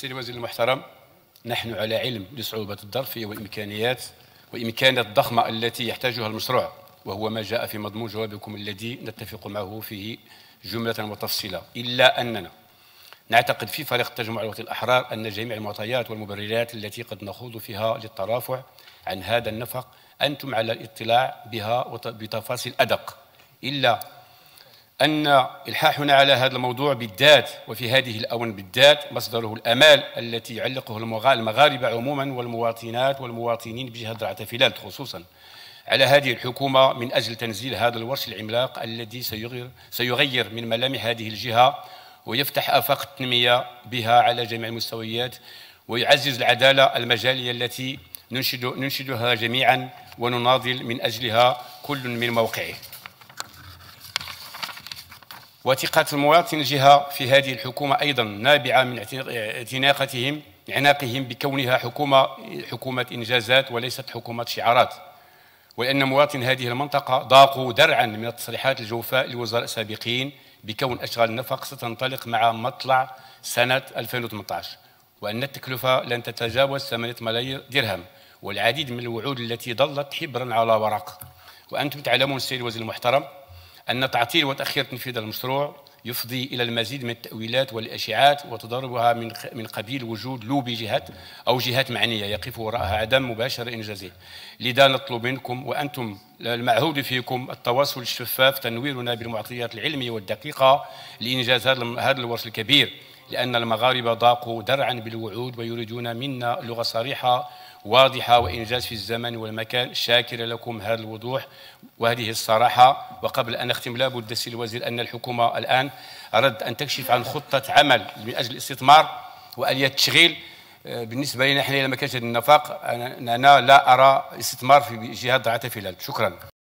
سيدي الوزير المحترم، نحن على علم بصعوبة الظرفية والإمكانيات والإمكانات الضخمة التي يحتاجها المشروع، وهو ما جاء في مضمون جوابكم الذي نتفق معه فيه جملة وتفصيلا، إلا أننا نعتقد في فريق التجمع الوطني للأحرار أن جميع المعطيات والمبررات التي قد نخوض فيها للترافع عن هذا النفق أنتم على الاطلاع بها بتفاصيل أدق، إلا أن إلحاحنا على هذا الموضوع بالذات وفي هذه الأونة بالذات مصدره الأمال التي يعلقه المغاربة عموما والمواطنات والمواطنين بجهة درعة تافيلالت خصوصا على هذه الحكومة من أجل تنزيل هذا الورش العملاق الذي سيغير من ملامح هذه الجهة ويفتح آفاق التنمية بها على جميع المستويات ويعزز العدالة المجالية التي ننشدها جميعا ونناضل من أجلها كل من موقعه. وثقة المواطن الجهة في هذه الحكومة أيضا نابعة من اعتناقهم بكونها حكومة إنجازات وليست حكومة شعارات، ولأن مواطن هذه المنطقة ضاقوا ذرعا من التصريحات الجوفاء لوزراء سابقين بكون أشغال النفق ستنطلق مع مطلع سنة 2018، وأن التكلفة لن تتجاوز 8 ملايين درهم، والعديد من الوعود التي ظلت حبرا على ورق. وأنتم تعلمون سيدي الوزير المحترم أن تعطيل وتأخير تنفيذ المشروع يفضي إلى المزيد من التأويلات والإشاعات وتضاربها من قبيل وجود لوبي جهات أو جهات معنية يقف وراءها عدم مباشرة إنجازه. لذا نطلب منكم وأنتم المعهود فيكم التواصل الشفاف، تنويرنا بالمعطيات العلمية والدقيقة لإنجاز هذا الورش الكبير، لأن المغاربة ضاقوا درعا بالوعود ويريدون منا لغة صريحة واضحة وإنجاز في الزمن والمكان. شاكر لكم هذا الوضوح وهذه الصراحة. وقبل أن أختم لا بد سيدي الوزير أن الحكومة الآن أردت أن تكشف عن خطة عمل من أجل الاستثمار وآليات التشغيل. بالنسبة لنا نحن إلى ما كانت النفاق أنا لا أرى استثمار في جهة درعة تافيلالت. شكرا.